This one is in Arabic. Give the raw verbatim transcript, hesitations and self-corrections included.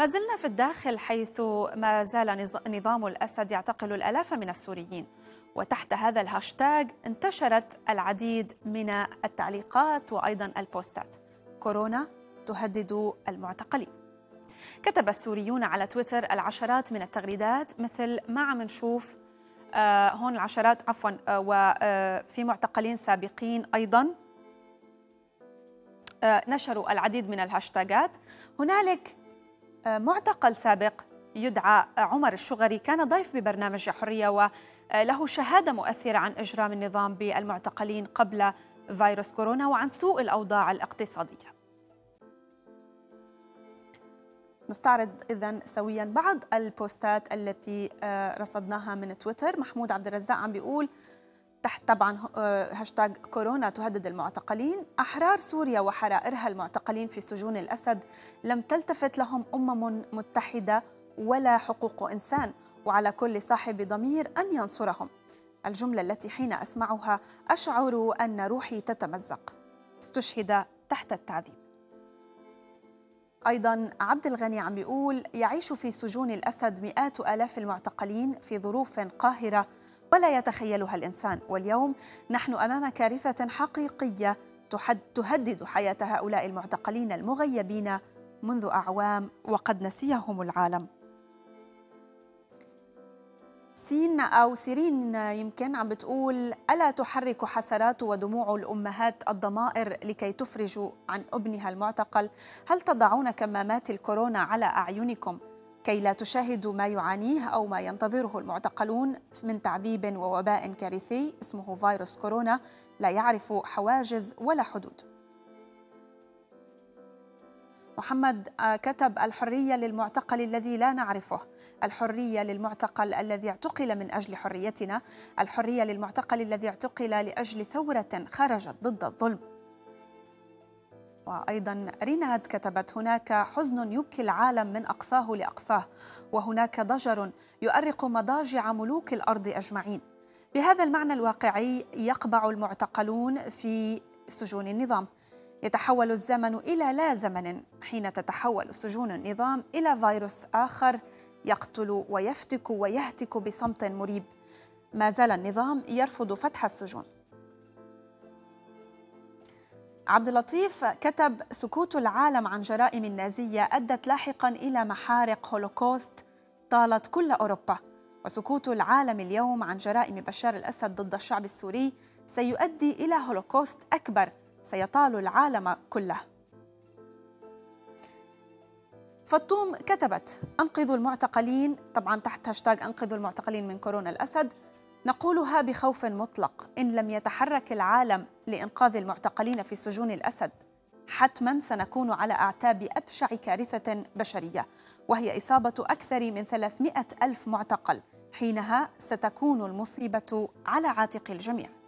ما زلنا في الداخل، حيث ما زال نظام الأسد يعتقل الآلاف من السوريين، وتحت هذا الهاشتاج انتشرت العديد من التعليقات وأيضا البوستات. كورونا تهدد المعتقلين. كتب السوريون على تويتر العشرات من التغريدات مثل ما عم نشوف آه هون، العشرات عفوا آه وفي معتقلين سابقين أيضا آه نشروا العديد من الهاشتاجات. هنالك آه معتقل سابق يدعى عمر الشغري، كان ضيف ببرنامج حرية وله شهادة مؤثرة عن إجرام النظام بالمعتقلين قبل فيروس كورونا وعن سوء الأوضاع الاقتصادية. نستعرض إذن سويا بعض البوستات التي رصدناها من تويتر. محمود عبد الرزاق عم بيقول تحت طبعا هاشتاج كورونا تهدد المعتقلين: أحرار سوريا وحرائرها المعتقلين في سجون الأسد لم تلتفت لهم أمم متحدة ولا حقوق إنسان، وعلى كل صاحب ضمير أن ينصرهم. الجملة التي حين أسمعها أشعر أن روحي تتمزق. استشهد تحت التعذيب. أيضا عبد الغني عم بيقول يعيش في سجون الأسد مئات آلاف المعتقلين في ظروف قاهرة ولا يتخيلها الإنسان، واليوم نحن أمام كارثة حقيقية تهدد حياة هؤلاء المعتقلين المغيبين منذ أعوام وقد نسيهم العالم. سين أو سيرين يمكن عم بتقول ألا تحرك حسرات ودموع الأمهات الضمائر لكي تفرجوا عن ابنها المعتقل؟ هل تضعون كمامات الكورونا على أعينكم كي لا تشاهدوا ما يعانيه أو ما ينتظره المعتقلون من تعذيب ووباء كارثي اسمه فيروس كورونا لا يعرف حواجز ولا حدود؟ محمد كتب الحرية للمعتقل الذي لا نعرفه، الحرية للمعتقل الذي اعتقل من أجل حريتنا، الحرية للمعتقل الذي اعتقل لأجل ثورة خرجت ضد الظلم. وأيضا ريناد كتبت هناك حزن يبكي العالم من أقصاه لأقصاه، وهناك ضجر يؤرق مضاجع ملوك الأرض أجمعين. بهذا المعنى الواقعي يقبع المعتقلون في سجون النظام. يتحول الزمن إلى لا زمن حين تتحول سجون النظام إلى فيروس آخر يقتل ويفتك ويهتك بصمت مريب. ما زال النظام يرفض فتح السجون. عبد اللطيف كتب سكوت العالم عن جرائم النازية أدت لاحقا إلى محارق هولوكوست طالت كل أوروبا، وسكوت العالم اليوم عن جرائم بشار الأسد ضد الشعب السوري سيؤدي إلى هولوكوست أكبر سيطال العالم كله. فطوم كتبت أنقذوا المعتقلين، طبعا تحت هاشتاج أنقذوا المعتقلين من كورونا الأسد. نقولها بخوف مطلق، إن لم يتحرك العالم لإنقاذ المعتقلين في سجون الأسد حتما سنكون على أعتاب أبشع كارثة بشرية، وهي إصابة أكثر من ثلاثمئة ألف معتقل. حينها ستكون المصيبة على عاتق الجميع.